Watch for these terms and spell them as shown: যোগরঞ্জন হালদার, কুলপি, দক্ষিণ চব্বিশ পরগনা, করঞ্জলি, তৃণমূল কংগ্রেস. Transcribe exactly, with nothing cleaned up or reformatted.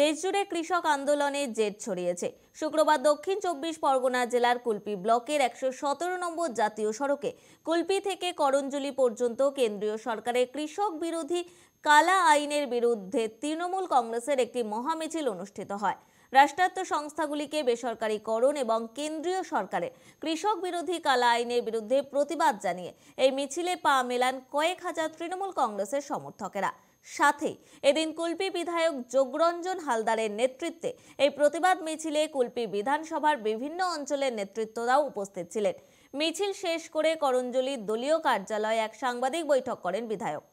দেশজুড়ে কৃষক আন্দোলনের জের ছড়িয়েছে। শুক্রবার দক্ষিণ চব্বিশ পরগনা জেলার কুলপি ব্লকের একশো সতেরো নম্বর জাতীয় সড়কে কুলপি থেকে করঞ্জলি পর্যন্ত কেন্দ্রীয় সরকারের কৃষক বিরোধী কালা আইনের বিরুদ্ধে তৃণমূল কংগ্রেসের একটি মহামিছিল অনুষ্ঠিত হয়। রাষ্ট্রায়ত্ত সংস্থাগুলিকে বেসরকারিকরণ এবং কেন্দ্রীয় সরকারের কৃষক বিরোধী কালা আইনের বিরুদ্ধে প্রতিবাদ জানিয়ে এই মিছিলে পা মেলান কয়েক হাজার তৃণমূল কংগ্রেসের সমর্থকেরা। সাথে এদিন কুলপি বিধায়ক যোগরঞ্জন হালদারের নেতৃত্বে এই প্রতিবাদ মিছিলে কুলপি বিধানসভার বিভিন্ন অঞ্চলের নেতৃত্বরাও উপস্থিত ছিলেন। মিছিল শেষ করে করঞ্জলি দলীয় কার্যালয়ে এক সাংবাদিক বৈঠক করেন বিধায়ক।